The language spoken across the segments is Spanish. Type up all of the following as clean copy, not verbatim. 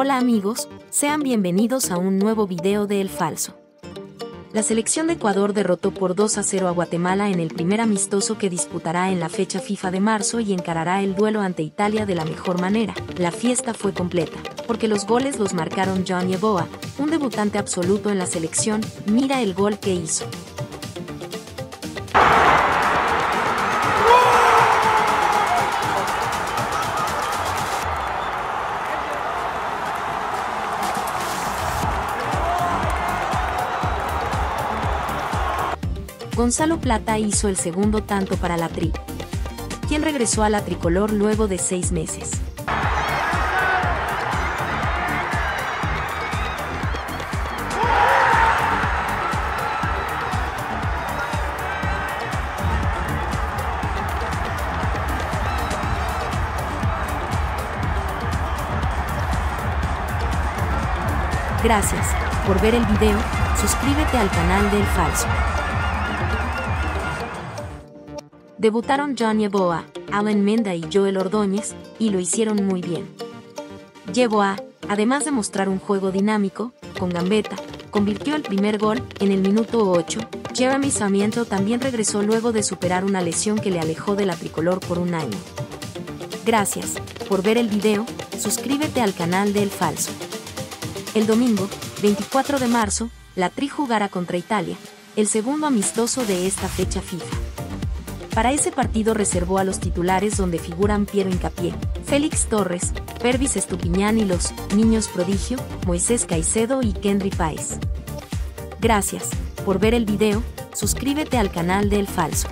Hola amigos, sean bienvenidos a un nuevo video de El Falso. La selección de Ecuador derrotó por 2-0 a Guatemala en el primer amistoso que disputará en la fecha FIFA de marzo y encarará el duelo ante Italia de la mejor manera. La fiesta fue completa, porque los goles los marcaron John Yeboah, un debutante absoluto en la selección. Mira el gol que hizo. Gonzalo Plata hizo el segundo tanto para la Tri, quien regresó a la tricolor luego de 6 meses. Gracias por ver el video, suscríbete al canal de El Falso. Debutaron John Yeboah, Alan Menda y Joel Ordóñez, y lo hicieron muy bien. Yeboah, además de mostrar un juego dinámico, con gambeta, convirtió el primer gol en el minuto 8. Jeremy Samiento también regresó luego de superar una lesión que le alejó de la tricolor por un año. Gracias por ver el video, suscríbete al canal de El Falso. El domingo, 24 de marzo, la Tri jugará contra Italia, el segundo amistoso de esta fecha FIFA. Para ese partido reservó a los titulares donde figuran Piero Hincapié, Félix Torres, Pervis Estupiñán y los niños prodigio, Moisés Caicedo y Kendry Páez. Gracias por ver el video, suscríbete al canal de El Falso.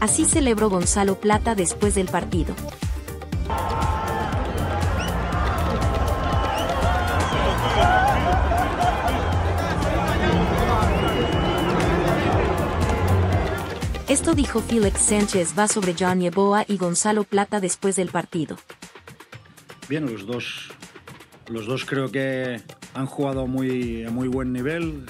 Así celebró Gonzalo Plata después del partido. Esto dijo Félix Sánchez va sobre John Yeboah y Gonzalo Plata después del partido. Bien, los dos creo que han jugado a muy buen nivel.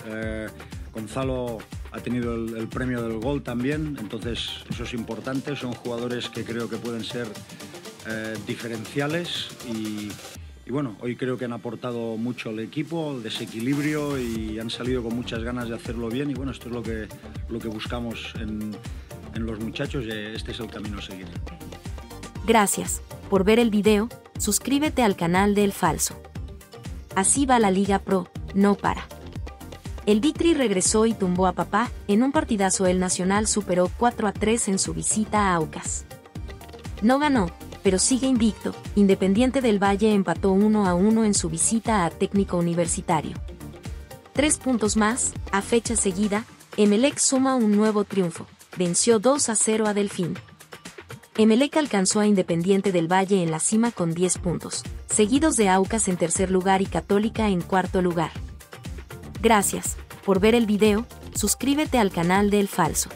Gonzalo ha tenido el premio del gol también, entonces eso es importante. Son jugadores que creo que pueden ser diferenciales y bueno, hoy creo que han aportado mucho al equipo, el desequilibrio, y han salido con muchas ganas de hacerlo bien. Y bueno, esto es lo que buscamos en los muchachos, y este es el camino a seguir. Gracias por ver el video, suscríbete al canal de El Falso. Así va la Liga Pro, no para. El Vitri regresó y tumbó a papá. En un partidazo el Nacional superó 4-3 en su visita a Aucas. No ganó, pero sigue invicto. Independiente del Valle empató 1-1 en su visita a Técnico Universitario. 3 puntos más, a fecha seguida. Emelec suma un nuevo triunfo, venció 2-0 a Delfín. Emelec alcanzó a Independiente del Valle en la cima con 10 puntos, seguidos de Aucas en tercer lugar y Católica en cuarto lugar. Gracias por ver el video, suscríbete al canal de El Falso.